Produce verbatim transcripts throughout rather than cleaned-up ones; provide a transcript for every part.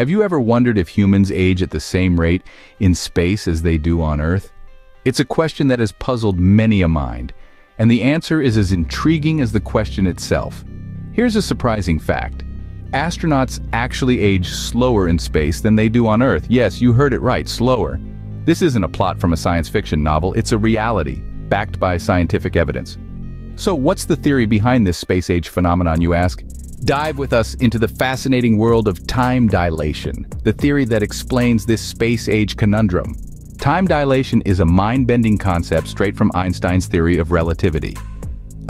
Have you ever wondered if humans age at the same rate in space as they do on Earth? It's a question that has puzzled many a mind, and the answer is as intriguing as the question itself. Here's a surprising fact. Astronauts actually age slower in space than they do on Earth. Yes, you heard it right, slower. This isn't a plot from a science fiction novel, it's a reality, backed by scientific evidence. So what's the theory behind this space age phenomenon, you ask? Dive with us into the fascinating world of time dilation, the theory that explains this space age conundrum. Time dilation is a mind-bending concept straight from Einstein's theory of relativity.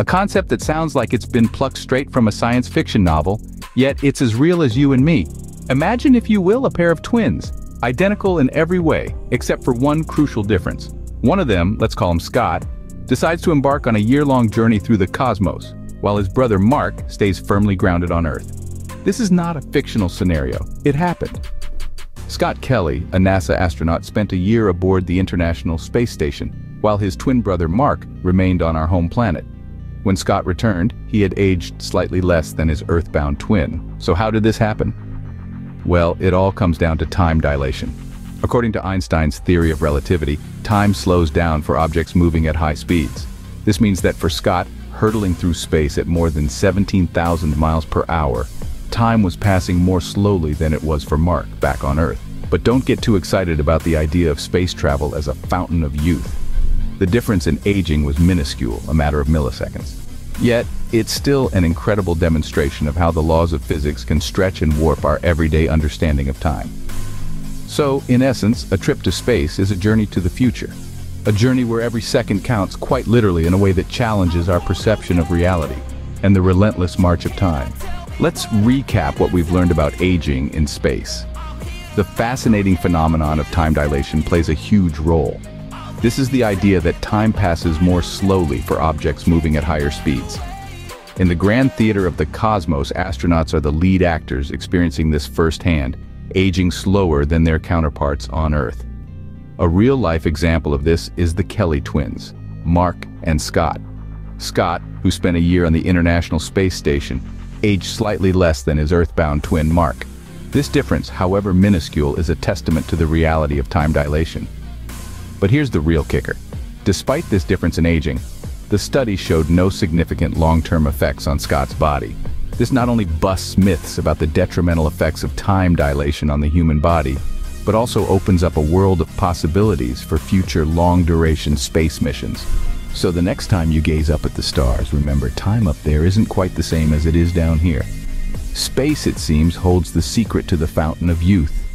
A concept that sounds like it's been plucked straight from a science fiction novel, yet it's as real as you and me. Imagine, if you will, a pair of twins, identical in every way, except for one crucial difference. One of them, let's call him Scott, decides to embark on a year-long journey through the cosmos, while his brother Mark stays firmly grounded on Earth. This is not a fictional scenario, it happened. Scott Kelly, a NASA astronaut, spent a year aboard the International Space Station, while his twin brother Mark remained on our home planet. When Scott returned, he had aged slightly less than his Earthbound twin. So how did this happen? Well, it all comes down to time dilation. According to Einstein's theory of relativity, time slows down for objects moving at high speeds. This means that for Scott, hurtling through space at more than seventeen thousand miles per hour, time was passing more slowly than it was for Mark back on Earth. But don't get too excited about the idea of space travel as a fountain of youth. The difference in aging was minuscule, a matter of milliseconds. Yet, it's still an incredible demonstration of how the laws of physics can stretch and warp our everyday understanding of time. So, in essence, a trip to space is a journey to the future. A journey where every second counts, quite literally, in a way that challenges our perception of reality and the relentless march of time. Let's recap what we've learned about aging in space. The fascinating phenomenon of time dilation plays a huge role. This is the idea that time passes more slowly for objects moving at higher speeds. In the grand theater of the cosmos, astronauts are the lead actors experiencing this firsthand, aging slower than their counterparts on Earth. A real-life example of this is the Kelly twins, Mark and Scott. Scott, who spent a year on the International Space Station, aged slightly less than his Earthbound twin Mark. This difference, however minuscule, is a testament to the reality of time dilation. But here's the real kicker. Despite this difference in aging, the study showed no significant long-term effects on Scott's body. This not only busts myths about the detrimental effects of time dilation on the human body, but also opens up a world of possibilities for future long-duration space missions. So the next time you gaze up at the stars, remember, time up there isn't quite the same as it is down here. Space, it seems, holds the secret to the fountain of youth.